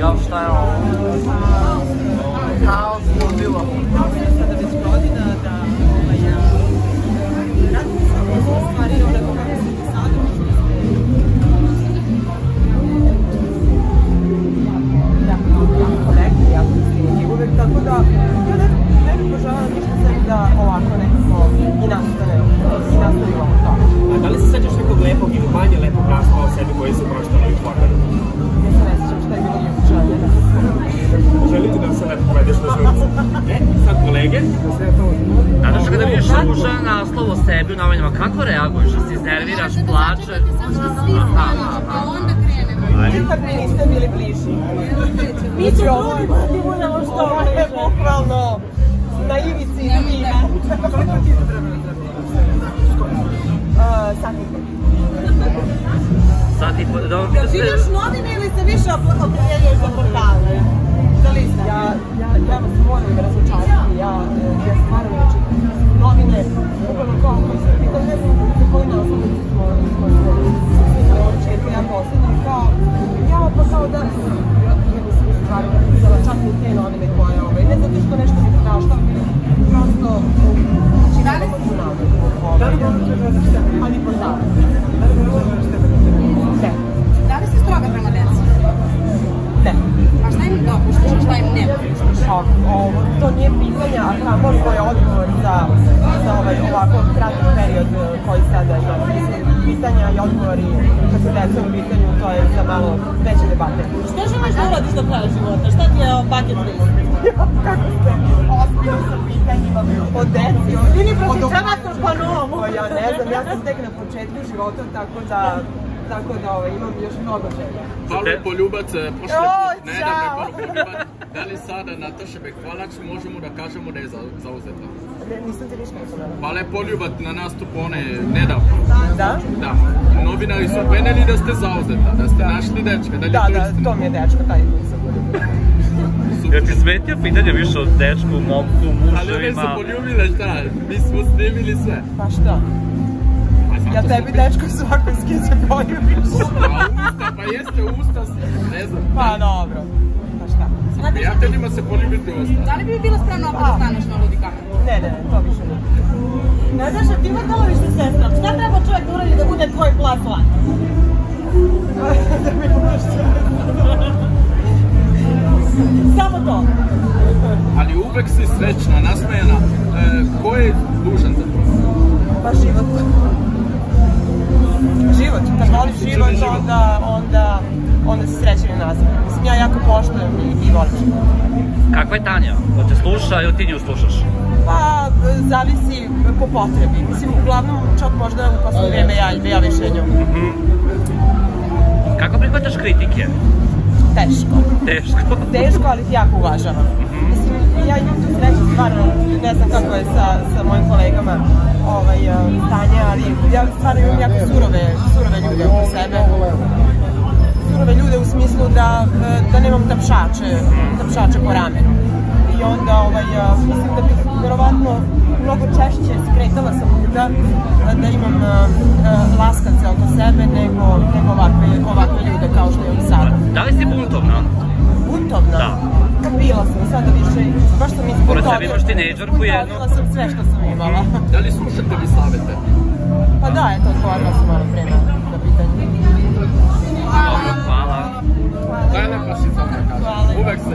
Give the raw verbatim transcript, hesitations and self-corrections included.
Ja, šta je ovo? Haos ludilo. Nataša, kada vidiš ružan naslov o sebi u novinama, kako reaguješ? Da se iznerviraš, plačeš? Nikad mi niste bili bliži. Mi su drugi motivujemo što ovo je bukvalno na ivici i divina. Koliko ti se trebali trebali? Sat i po. Sat i po. Da čitaš novine ili se više opredjeljuješ za portale? Za liste? Ja vas volim razočarati. Ja stvarno ne čitam novine. Upravo kao koji se pitan, ne znam koji naslovi smo sve očetili. Ja posledam kao, ja pa kao da ja mislim stvarno napisala čak i te novine koje ove. Ne zato što nešto mi praštam, prosto činali smo navijem od ove. Da li možete da ste? Pa ni poznali. Da li možete da ste? Ne. Da li ste stroga prema deci? Ne. A šta im dopuštaš, a šta im ne dopuštaš? To nije pitanje, a samo što je odgovor za ovaj ovako kratki period koji sada imamo. Pitanja i odgovori kad se deca u pitanju, to je za malo veće debate. Što želiš da uradiš do kraja života? Šta ti je bucket list? Kako ste ospio sa pitanjima o deci? Ili protičavate po novom? Ja ne znam, ja sam tek na početku života, tako da... Tako da imam još mnogo želja. Malo poljubac, prošle put ne da me malo poljubac. Da li sada Nataša Bekvalac možemo da kažemo da je zauzeta? Nisam ti ništa rekao. Malo poljubac na nastupu one nedavno. Da? Da. Novinari su peneli da ste zauzeta, da ste našli dečka. Da, da, to mi je dečka, taj put sam poljubila. Jel ti smetio pitanje više o dečku, momku, muževima? Ali one su poljubile, šta? Mi smo snimili sve. Pa šta? Ja tebi, dečko, svakoj skice poljubiš. Pa jeste usta, ne znam. Pa dobro. Pa šta? Sa prijateljima se poljubiti usta. Da li bi bilo strano ako da staneš na ludi kamer? Ne, ne, to više ne. Ne znaš, a ti ima dolo više sestram. Šta treba čovjek da uradi da bude tvoj plas lak? Da mi ušće. Samo to. Ali uvek si srećna, nasmejena. Ko je dužan za to? Pa život. Život, kad voliš život, onda si srećen i nazvan. Mislim, ja jako poštujem i volim život. Kakva je Tanja? Ko te sluša ili ti nju slušaš? Pa, zavisi po potrebi. Mislim, uglavnom, čak možda u poslednje vreme ja više njom. Kako prihvataš kritike? Teško. Teško? Teško, ali ti jako uvažavam. Mislim, ja imam tu sreću stvarno, ne znam kako je sa mojim kolegama Tanja, ali ja stvarno imam jako surove ljude oko sebe. Surove ljude u smislu da nemam tapšače po ramenu. I onda, mislim da bih verovatno mnogo češće skretala sa puta da imam laskavce oko sebe nego ovakve ljude kao što imam sada. Da li si buntovna? Buntovna? Da. Bila sam, sada više, baš sam izbutavila sam sve što sam imala. Da li slušate vi savete? Pa da, eto, otvorila sam malo vreme na pitanje. Hvala. Hvala. Hvala. Hvala.